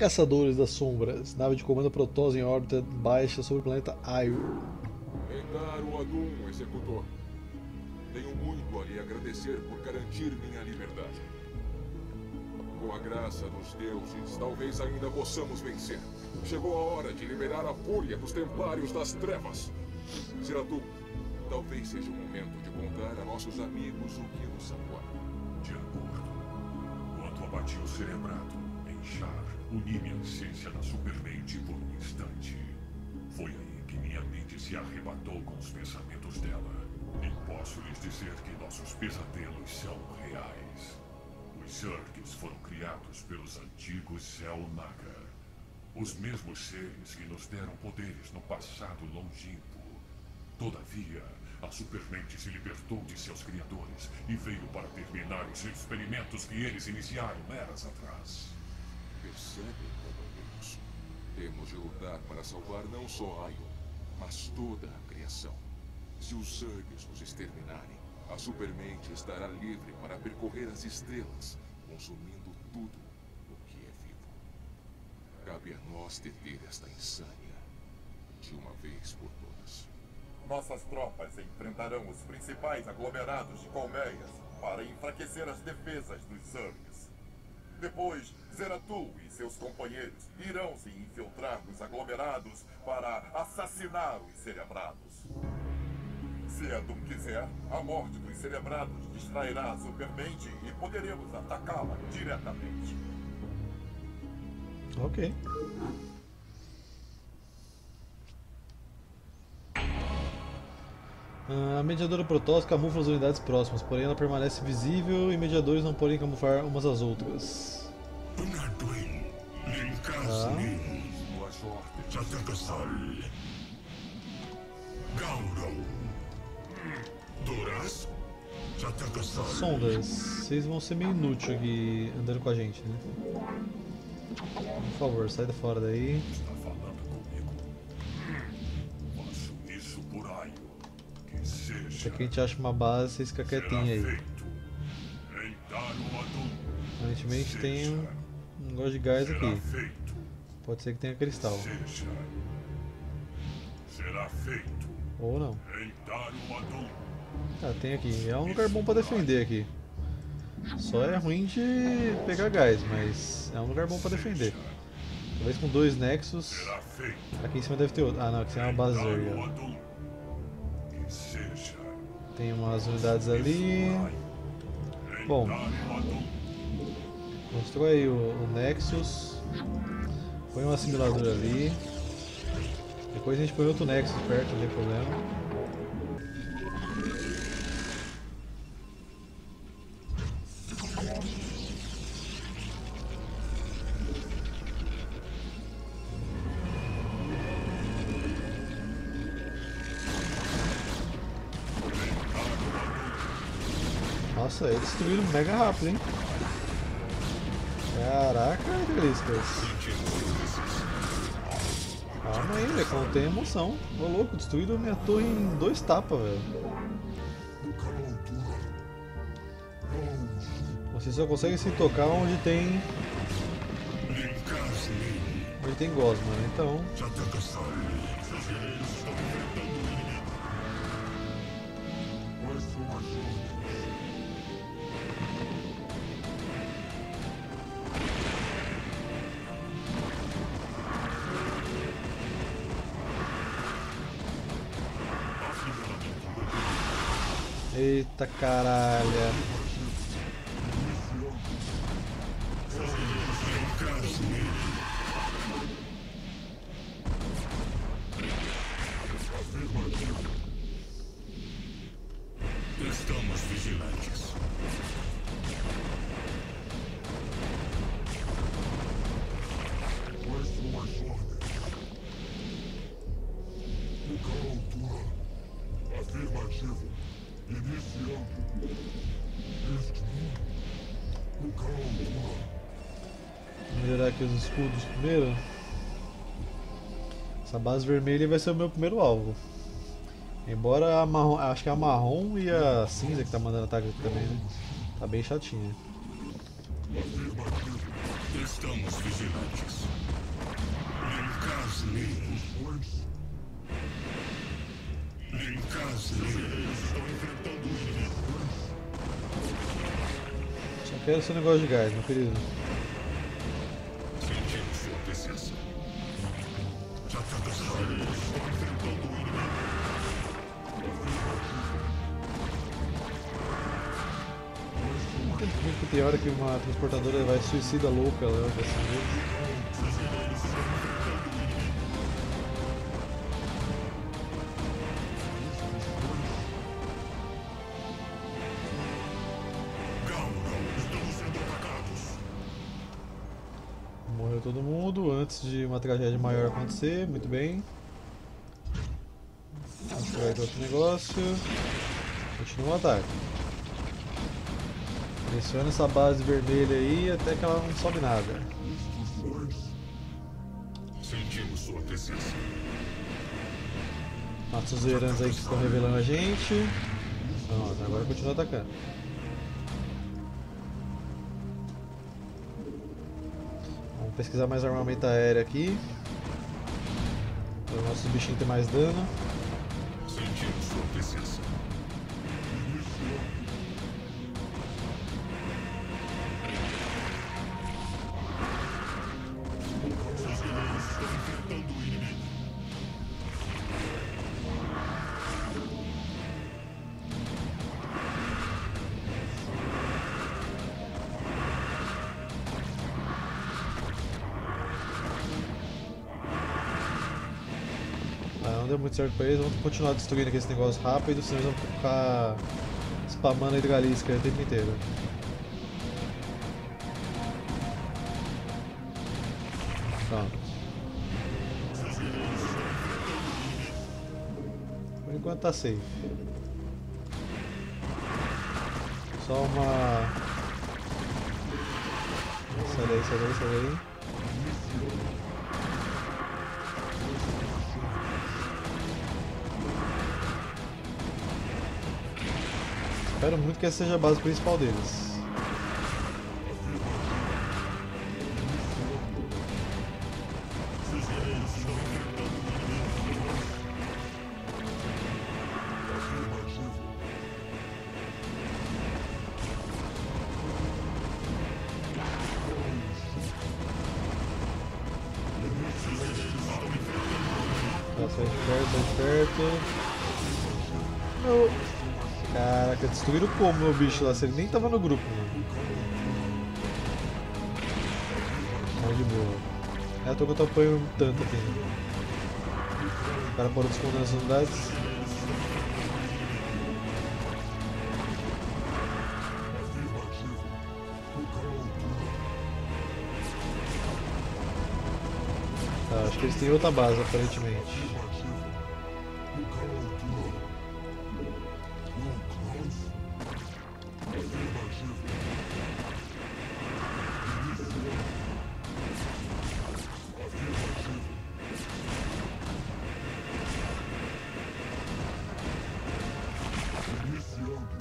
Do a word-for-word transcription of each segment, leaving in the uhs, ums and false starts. Caçadores das Sombras, nave de comando Protoss em órbita baixa sobre o planeta Ayrr. Entar o Adun, executor. Tenho muito a lhe agradecer por garantir minha liberdade. Com a graça dos deuses, talvez ainda possamos vencer. Chegou a hora de liberar a fúria dos Templários das Trevas. Zeratul, talvez seja o momento de contar a nossos amigos o que nos aguarda. De acordo. Quanto abati o cerebrado, enxar, uni minha essência na Supermente por um instante. Foi aí que minha mente se arrebatou com os pensamentos dela. Nem posso lhes dizer que nossos pesadelos são reais. Os Zergs foram criados pelos antigos Zel-Naga. Os mesmos seres que nos deram poderes no passado longínquo. Todavia, a Supermente se libertou de seus criadores e veio para terminar os experimentos que eles iniciaram eras atrás. Percebem, companheiros? Temos de lutar para salvar não só Aion, mas toda a criação. Se os Zergs nos exterminarem, a Supermente estará livre para percorrer as estrelas, consumindo tudo o que é vivo. Cabe a nós deter esta insânia, de uma vez por todas. Nossas tropas enfrentarão os principais aglomerados de colmeias para enfraquecer as defesas dos Zergs. Depois, Zeratul e seus companheiros irão se infiltrar nos aglomerados para assassinar os cerebrados. Se Adun quiser, a morte dos cerebrados distrairá a Supermente e poderemos atacá-la diretamente. Ok. A mediadora Protoss camufla as unidades próximas, porém ela permanece visível e mediadores não podem camuflar umas às outras. Tá. Sondas, vocês vão ser meio inútil aqui andando com a gente, né? Por favor, sai da fora daí. Se aqui a gente acha uma base, vocês ficam quietinhos aí. Aparentemente tem um negócio de gás aqui. Pode ser que tenha cristal. Ou não. Ah, tem aqui. É um lugar bom pra defender aqui. Só é ruim de pegar gás, mas é um lugar bom pra defender. Talvez com dois nexos. Aqui em cima deve ter outro. Ah não, aqui tem uma base já. Tem umas unidades ali. Bom, constrói o, o Nexus. Põe um assimilador ali. Depois a gente põe outro Nexus perto, não tem problema. Nossa, eles destruíram mega rápido, hein? Caraca, Deliscas. Calma aí, velho, não tem emoção. Ô louco, destruíram minha torre em dois tapas, velho. Vocês só conseguem se tocar onde tem... Onde tem gosma, né? Então... Eita caralho! Estamos vigilantes. Afirmativo. Vou melhorar aqui os escudos primeiro. Essa base vermelha vai ser o meu primeiro alvo. Embora a marrom, acho que a marrom e a cinza que tá mandando ataque aqui também, né? Tá bem chatinha. Estamos vigilantes. luz. Em casa, estão enfrentando os inimigos. Só quero esse negócio de gás, meu querido. Sentimos sua presença. Já todas as áreas estão enfrentando o inimigo. Não tem que tem hora que uma transportadora vai suicida louca, ela vai ser. Todo mundo antes de uma tragédia maior acontecer, muito bem. Vamos pegar aqui outro negócio. Continua o ataque. Pressiona essa base vermelha aí até que ela não sobe nada. Sentimos sua presença. Mata os herantes aí que estão revelando a gente. Pronto, agora continua atacando. Pesquisar mais armamento aéreo aqui para os nossos bichinhos ter mais dano. Sentimos sua presença. Deu muito certo pra eles, vamos continuar destruindo aqui esse negócio rápido, senão eles vão ficar spamando a hidralisca o tempo inteiro. Pronto. Por enquanto tá safe. Só uma... Sai daí, sai daí, sai daí. Espero muito que essa seja a base principal deles. Tá, sai de perto, sai de perto. Não. Caraca, destruíram como meu bicho lá, se ele nem tava no grupo, mano. Olha de boa. É, tô com o tamanho tanto aqui. O cara parou de esconder as unidades. Tá, acho que eles têm outra base, aparentemente.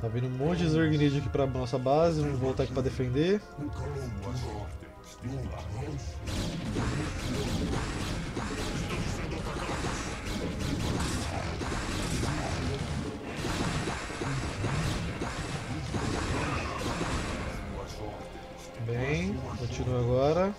Tá vindo um monte de Zerg Need aqui pra nossa base, vamos voltar aqui pra defender. Bem, continua agora.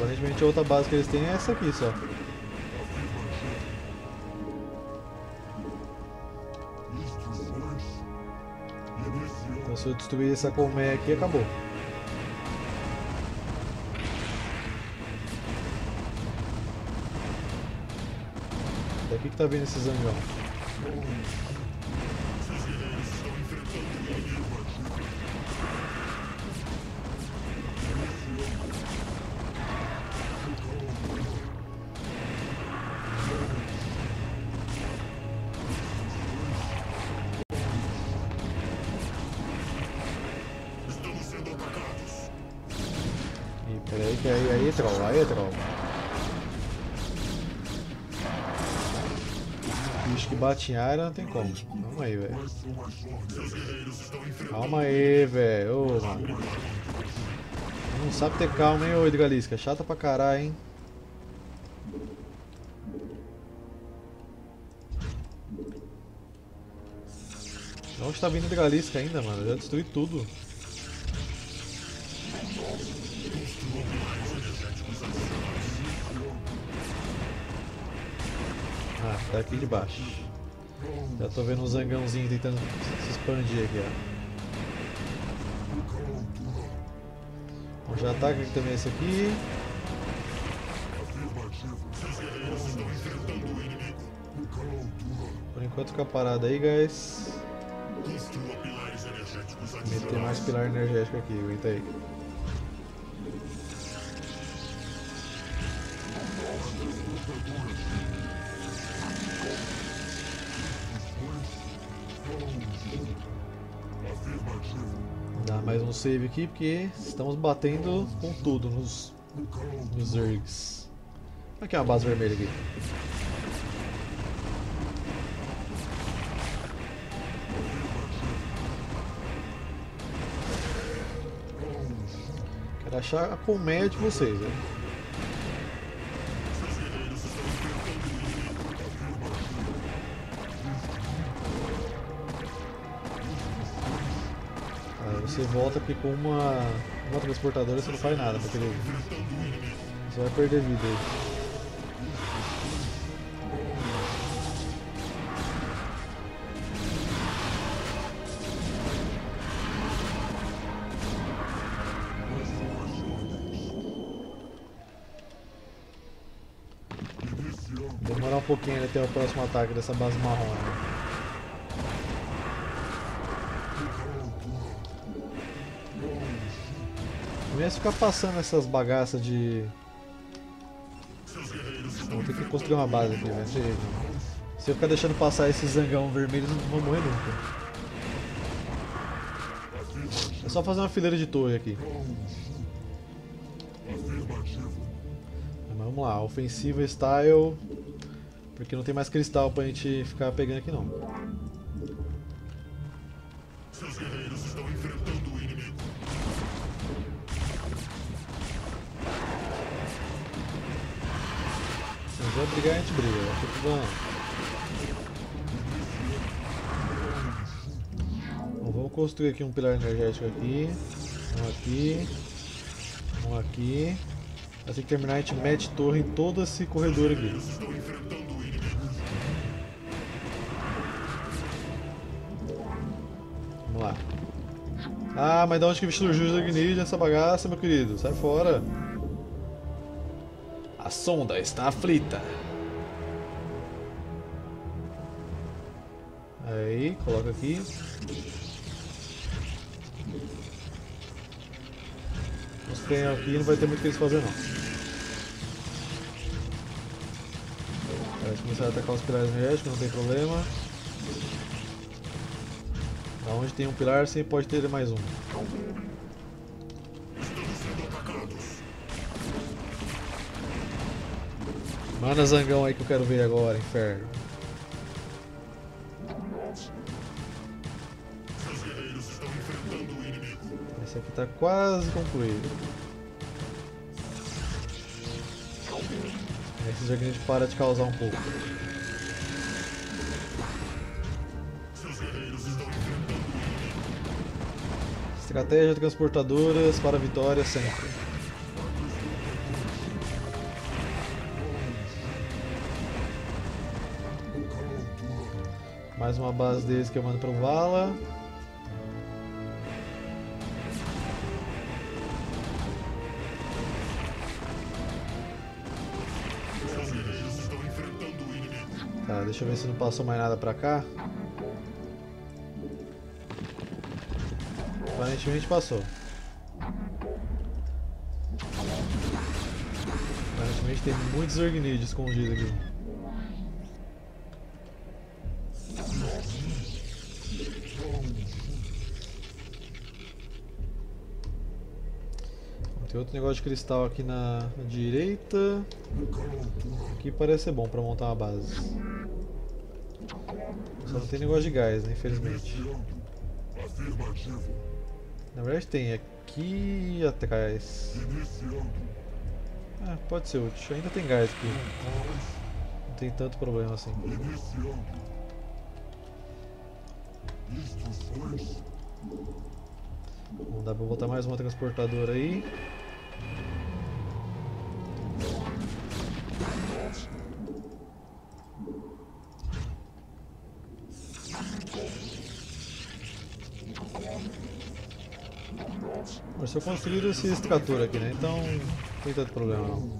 Aparentemente a outra base que eles têm é essa aqui só. Então se eu destruir essa colmeia aqui, acabou. Daqui que tá vindo esse zangão. Aí, aí, aí, troll, aí, troll. Bicho que bate em área não tem como. Calma aí, velho. Calma aí, velho. Ô, mano. Não sabe ter calma, hein, ô Hidralisca. Chata pra caralho, hein. De onde tá vindo Hidralisca ainda, mano? Eu já destruí tudo. Ah, tá aqui debaixo. Já tô vendo um zangãozinho tentando se expandir aqui, ó. Já ataca aqui também esse aqui. Por enquanto fica parado aí, guys. Meter mais pilar energético aqui, aguenta aí. Dá mais um save aqui porque estamos batendo com tudo nos, nos Zergs. Aqui é uma base vermelha aqui. Quero achar a colmeia de vocês, né? Você volta aqui com uma, uma transportadora, você não faz nada, meu querido. Você vai perder vida aí. Vou demorar um pouquinho até o próximo ataque dessa base marrom, né? Começa a ficar passando essas bagaças de... Vou ter que construir uma base aqui, velho. Se eu ficar deixando passar esses zangão vermelhos, não vou morrer nunca. É só fazer uma fileira de torre aqui. Mas vamos lá, ofensiva style. Porque não tem mais cristal pra gente ficar pegando aqui não. Se vai brigar, a gente briga. Bom, vamos construir aqui um pilar energético aqui. Um aqui. Um aqui. Assim que terminar a gente mete torre em todo esse corredor aqui. Vamos lá. Ah, mas da onde que surgiu os Ignis essa bagaça, meu querido? Sai fora! A sonda está aflita. Aí, coloca aqui. Os canhões aqui não vai ter muito o que eles fazerem não. Vai começar a atacar os pilares energéticos, não tem problema. Da onde tem um pilar, você pode ter mais um. Manda zangão aí que eu quero ver agora, inferno. Esse aqui tá quase concluído. Esse zerg para de causar um pouco. Estratégia de transportadoras para vitória sempre. Mais uma base deles que eu mando pro Vala. Tá, deixa eu ver se não passou mais nada pra cá. Aparentemente passou. Aparentemente tem muitos Zerg escondidos aqui. Tem outro negócio de cristal aqui na, na direita. Aqui parece ser bom pra montar uma base. Só não tem negócio de gás, né? Infelizmente. Na verdade tem aqui atrás. Ah, pode ser útil. Ainda tem gás aqui. Não tem tanto problema assim. Bom, dá pra botar mais uma transportadora aí. Mas eu construí esse extrator aqui, né? Então não tem tanto problema não.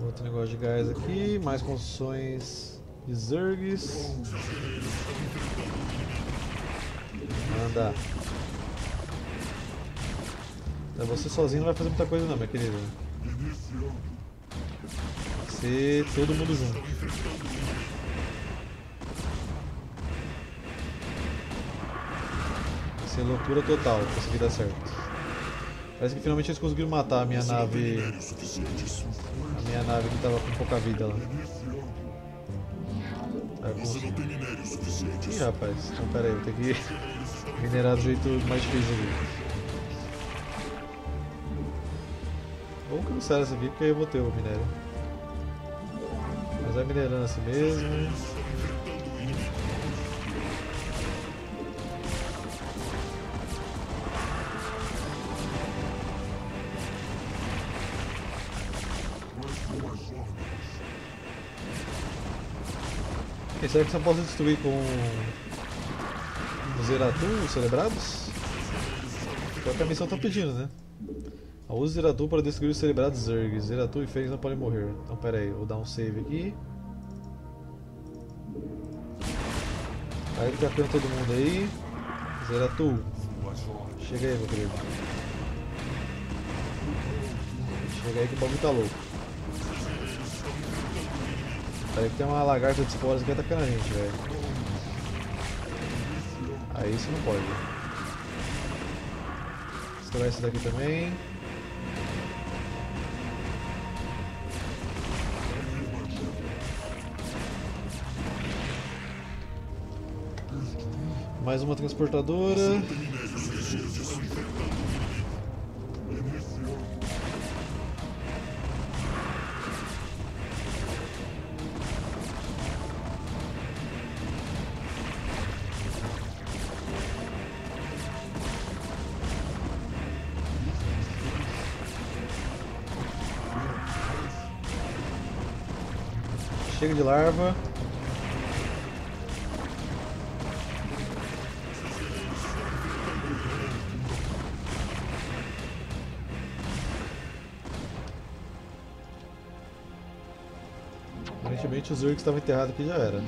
Outro negócio de gás aqui, mais construções de Zergs. Manda. Você sozinho não vai fazer muita coisa não, meu querido. Vai ser todo mundo junto. Vai ser loucura total, conseguir dar certo. Parece que finalmente eles conseguiram matar a minha nave. A minha nave que tava com pouca vida lá. Ih, rapaz, então pera aí, vou ter que minerar do jeito mais difícil aqui. Vou cansar essa aqui porque aí eu vou ter o minério. Mas vai minerando assim mesmo. Será que só posso destruir com os Zeratul, os celebrados? É o que a missão tá pedindo, né? Use Zeratul para destruir os celebrados Zerg. Zeratul e Fênix não podem morrer. Então pera aí, vou dar um save aqui. Aí ele tá pegando todo mundo aí. Zeratul, chega aí, meu querido. Chega aí que o bagulho tá louco. Peraí que tem uma lagarta de esporas aqui atacando a gente, velho. Aí isso não pode. Estourar esse daqui também. Mais uma transportadora. Chega de larva. Aparentemente os Zerg que estavam enterrados aqui já era.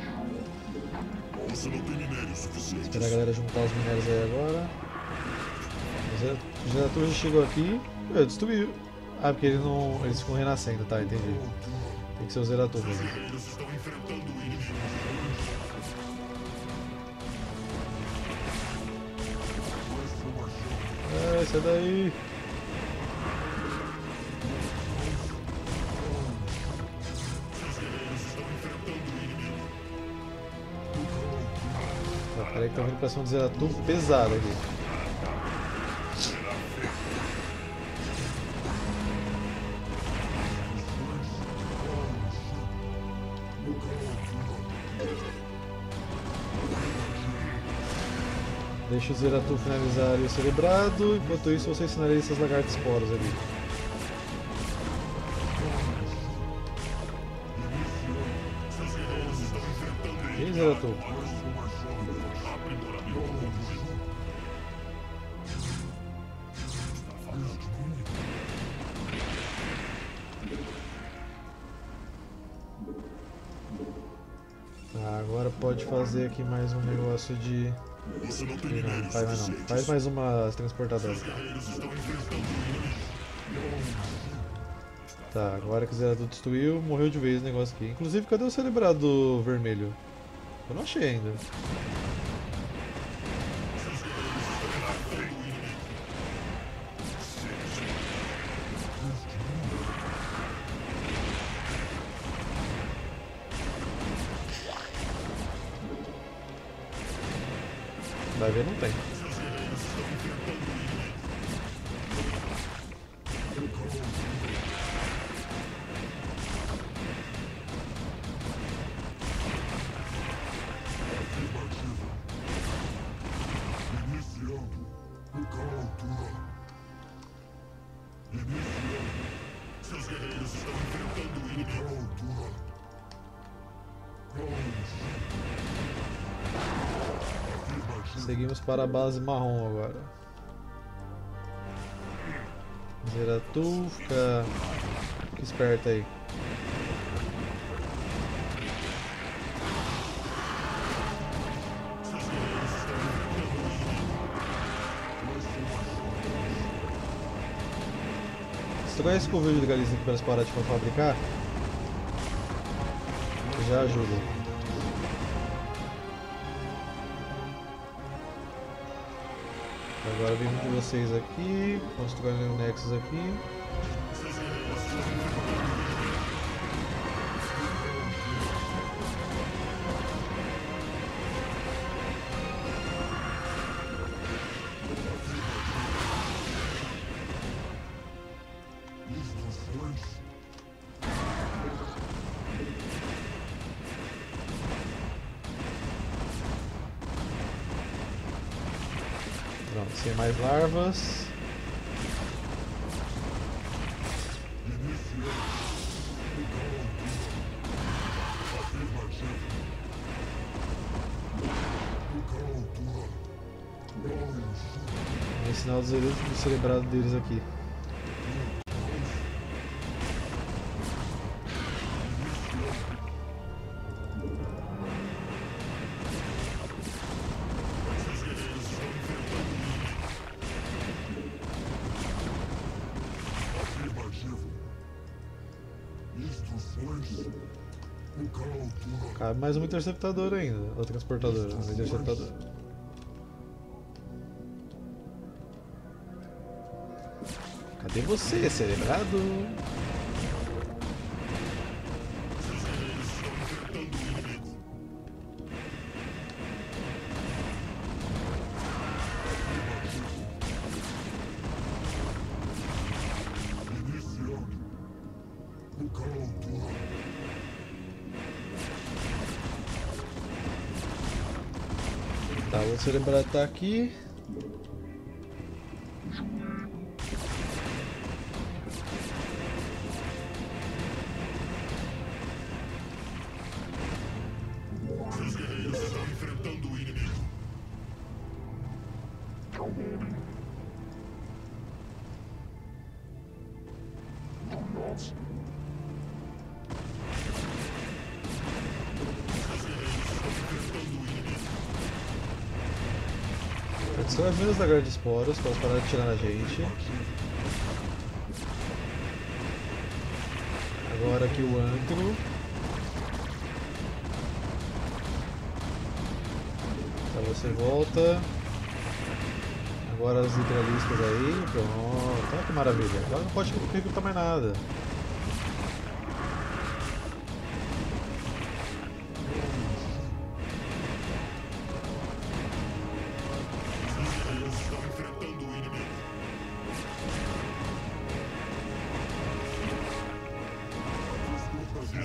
Vou esperar a galera juntar os minérios aí agora. O gerador já chegou aqui. Eu destruí. Ah, porque eles não. Eles ficam renascendo, tá, entendi. Tem que ser o Zeratul mesmo. É, sai daí! Tá, peraí que tá vindo pra cima do Zeratul pesado aqui. Deixa o Zeratul finalizar o celebrado, enquanto isso você ensinarei essas lagartas esporas ali. E Zeratul? Tá, agora pode fazer aqui mais um negócio de... Não, não faz mais não. Faz mais uma transportadora. Tá, agora que o Zeratul destruiu, morreu de vez o negócio aqui. Inclusive, cadê o celebrado vermelho? Eu não achei ainda. Vai ver, não tem. Seguimos para a base marrom agora. Zeratul, fica... fica esperto aí. Destrói esse convívio de galinhas aqui para elas pararem de fabricar. Já ajuda. Agora vem um de vocês aqui, construir um Nexus aqui. Sem mais larvas. Vou ensinar os heróis do celebrado deles aqui. Cabe mais um interceptador ainda, ou transportador, um interceptador. Cadê você, celebrado? Tá, o cerebrado tá aqui. Os guerreiros estão enfrentando o inimigo. São as minas da guarda de esporos para elas pararem de atirar na gente. Agora aqui o antro. Então você volta. Agora as hidralistas aí. Pronto, olha que maravilha. Agora não pode recrutar mais nada.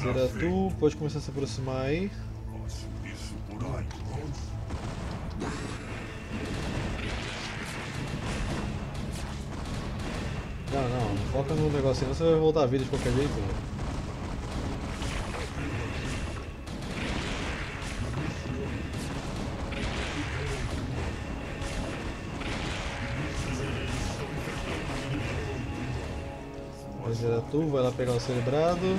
Zeratul, pode começar a se aproximar aí. Não, não, foca no negócio aí, você vai voltar a vida de qualquer jeito. O Zeratul vai lá pegar o celebrado.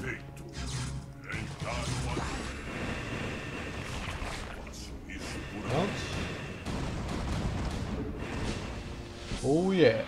Feito. Então, Oh yeah!